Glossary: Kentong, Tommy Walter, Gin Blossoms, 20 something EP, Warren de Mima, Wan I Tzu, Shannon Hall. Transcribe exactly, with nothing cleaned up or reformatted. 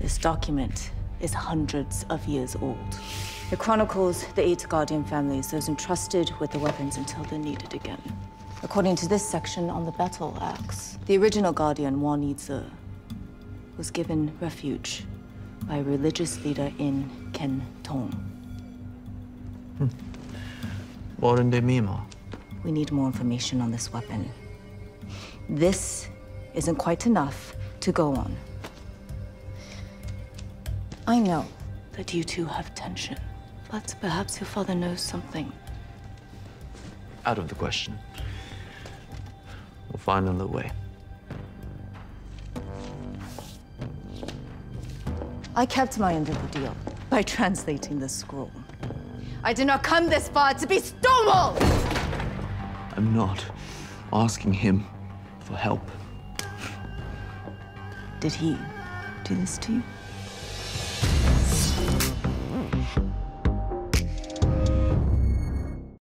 This document is hundreds of years old. It chronicles the eight guardian families, those entrusted with the weapons until they're needed again. According to this section on the battle axe, the original guardian, Wan I Tzu, was given refuge by a religious leader in Kentong. Hmm. Warren de Mima. We need more information on this weapon. This isn't quite enough to go on. I know that you two have tension, but perhaps your father knows something. Out of the question. We'll find another way. I kept my end of the deal by translating the scroll. I did not come this far to be stonewalled! I'm not asking him for help. Did he do this to you?